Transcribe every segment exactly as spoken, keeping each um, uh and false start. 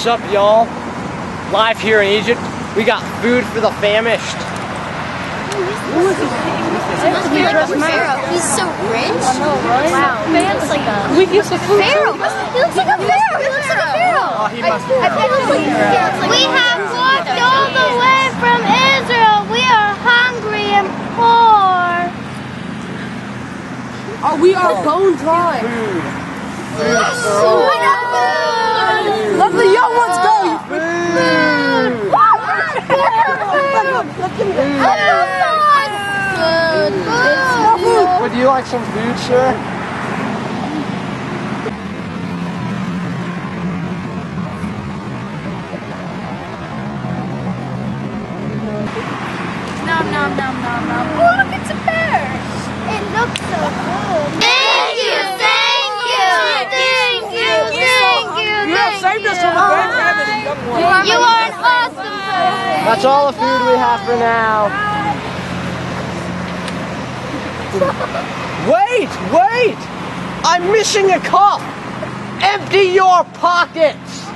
What's up, y'all? Live here in Egypt. We got food for the famished. Who is this? It must be like a pharaoh. He's so rich. I know, right? Wow. Man looks like a... We used to food. Pharaoh. He looks like a pharaoh. He looks like a pharaoh. Oh, he must be. We have walked all the way from Israel. We are hungry and poor. Oh, we are bone dry. Yes. We got food. Let the young ones go. Food. Food. Food. Food. Food. Would you like some food, sir? Nom nom nom nom nom. Oh, look, it's a bear! It looks so cool. Thank you, thank you, thank you, thank you. You have saved us from a bad rabbit and young one. You are an awesome person. That's all the food we have for now. Wait, wait! I'm missing a cup! Empty your pockets!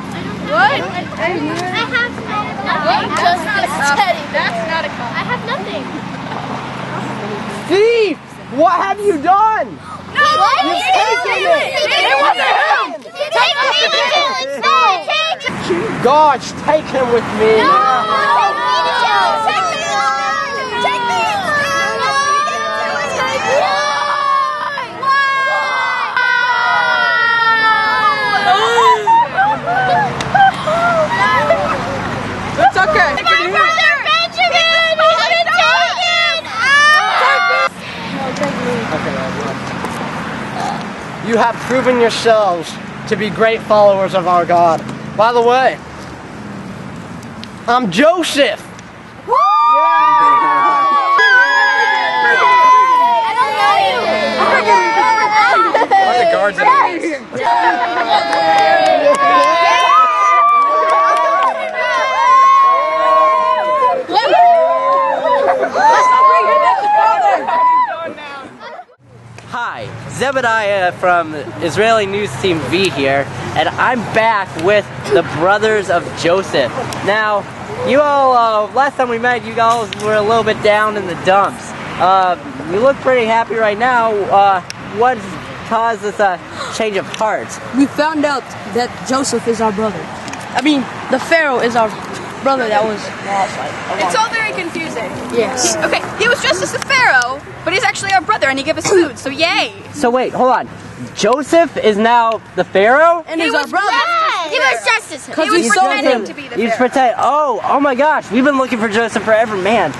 What? I have nothing. That's not a cup. That's not a cup. I have nothing. Thief! What have you done? No, what? You've taken it! It wasn't him! Take him! No, take him! Guards, take him with me! No! Take me! Take me! You have proven yourselves to be great followers of our God. By the way, I'm Joseph. Woo! I don't know you. Why are the guards in here? Let's not bring him back to father. Hi. Zebediah from Israeli News Team V here, and I'm back with the brothers of Joseph. Now, you all, uh, last time we met, you guys were a little bit down in the dumps. Uh, you look pretty happy right now. Uh, what caused this uh, change of heart? We found out that Joseph is our brother. I mean, the Pharaoh is our brother that was lost. It's all very confusing. Yes. He, okay, he was dressed as the Pharaoh, but he's actually our brother and he gave us food, so yay! So wait, hold on. Joseph is now the Pharaoh? And he he's our brother. Right. He was dressed as him. He was pretending to be the Pharaoh. He was pretending. Oh, oh my gosh, we've been looking for Joseph forever, man.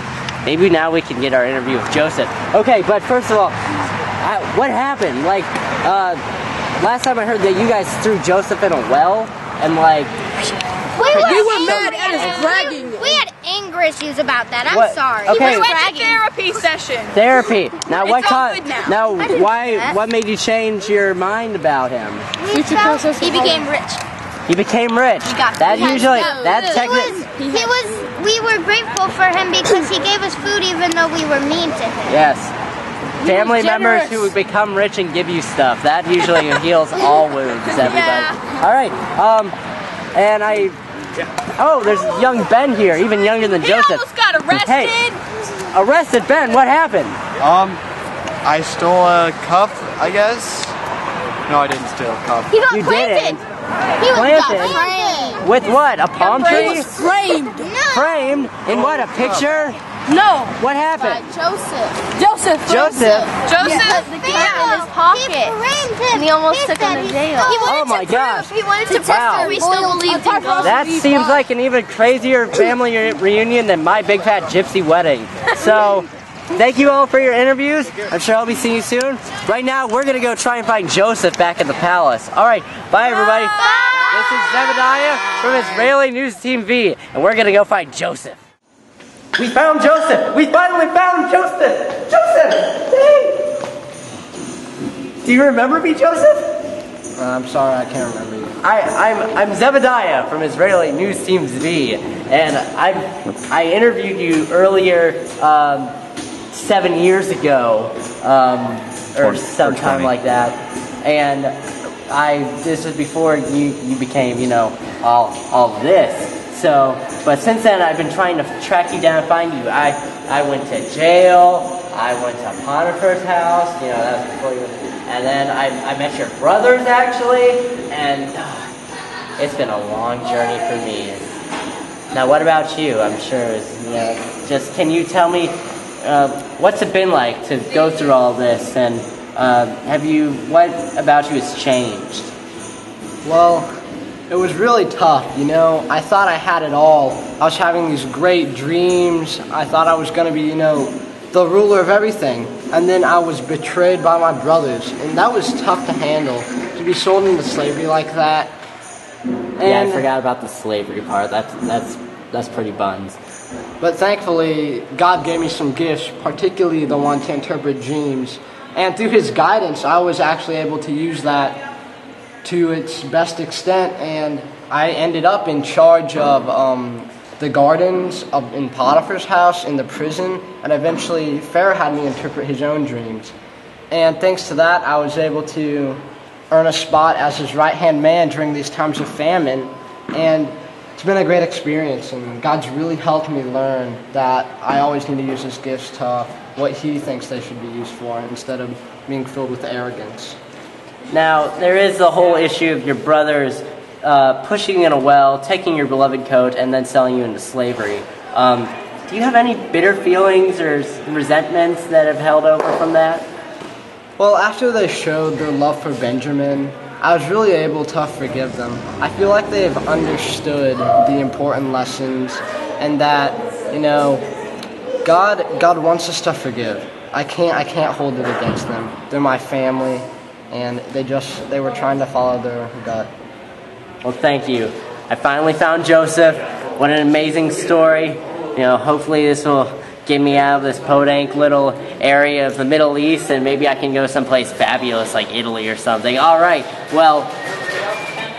Maybe now we can get our interview with Joseph. Okay, but first of all, I, what happened? Like, uh, last time I heard that you guys threw Joseph in a well, and like... We were, we were mad at his bragging. We, we had anger issues about that. I'm what? sorry. Okay. We went to therapy session. Therapy. Now what? Now. now why? Guess. What made you change your mind about him? We felt he became rich. He became rich. He got that usually. No, that technically. He, he was. We were grateful for him because he gave us food even though we were mean to him. Yes. Family members who become rich and give you stuff. That usually heals all wounds. Everybody. Yeah. All right. Um. And I. Oh, there's young Ben here, even younger than he Joseph. He almost got arrested. Hey, arrested Ben, what happened? Um, I stole a cup, I guess. No, I didn't steal a cup. He got you planted. Didn't. He was planted. Got framed. With what? A palm tree? He was framed. No. Framed? In what? A picture? No. What happened? By Joseph. Joseph. Joseph. Joseph. Yeah. The key in his pocket. He framed him. And he almost he took him to jail. He oh my gosh. He wanted to wow. prove we still believed in God. That seems like an even crazier family reunion than my big fat gypsy wedding. So, thank you all for your interviews. I'm sure I'll be seeing you soon. Right now, we're going to go try and find Joseph back at the palace. All right. Bye, everybody. Bye. This is Zebediah from Israeli News Team V, and we're going to go find Joseph. We found Joseph! We finally found Joseph! Joseph! Hey! Do you remember me, Joseph? Uh, I'm sorry, I can't remember you. I, I'm, I'm Zebediah from Israeli News Team V, and I I interviewed you earlier um, seven years ago, um, or sometime like that, and I this was before you you became, you know, all all this. So, but since then I've been trying to track you down and find you. I I went to jail. I went to Potiphar's house. You know, that was before you. And then I I met your brothers actually, and oh, it's been a long journey for me. Now, what about you? I'm sure it's, you know, just can you tell me uh, what's it been like to go through all this, and uh, have you what about you has changed? Well, it was really tough, you know. I thought I had it all. I was having these great dreams. I thought I was going to be, you know, the ruler of everything. And then I was betrayed by my brothers. And that was tough to handle, to be sold into slavery like that. And yeah, I forgot about the slavery part. That's, that's, that's pretty buns. But thankfully, God gave me some gifts, particularly the one to interpret dreams. And through His guidance, I was actually able to use that to its best extent, and I ended up in charge of um, the gardens of, in Potiphar's house, in the prison, and eventually Pharaoh had me interpret his own dreams. And thanks to that, I was able to earn a spot as his right-hand man during these times of famine, and it's been a great experience, and God's really helped me learn that I always need to use His gifts to what He thinks they should be used for, instead of being filled with arrogance. Now, there is the whole issue of your brothers uh, pushing in a well, taking your beloved coat, and then selling you into slavery. Um, do you have any bitter feelings or resentments that have held over from that? Well, after they showed their love for Benjamin, I was really able to forgive them. I feel like they have understood the important lessons, and that, you know, God, God wants us to forgive. I can't, I can't hold it against them. They're my family. And they just, they were trying to follow their gut. Well, thank you. I finally found Joseph. What an amazing story. You know, hopefully this will get me out of this podunk little area of the Middle East, and maybe I can go someplace fabulous like Italy or something. All right. Well,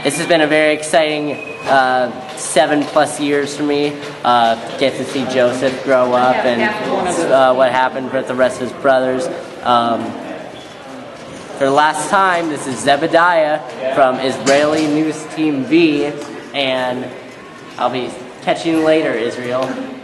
this has been a very exciting uh, seven plus years for me. Uh, get to see Joseph grow up and uh, what happened with the rest of his brothers. Um... For the last time, this is Zebediah from Israeli News Team V, and I'll be catching you later, Israel.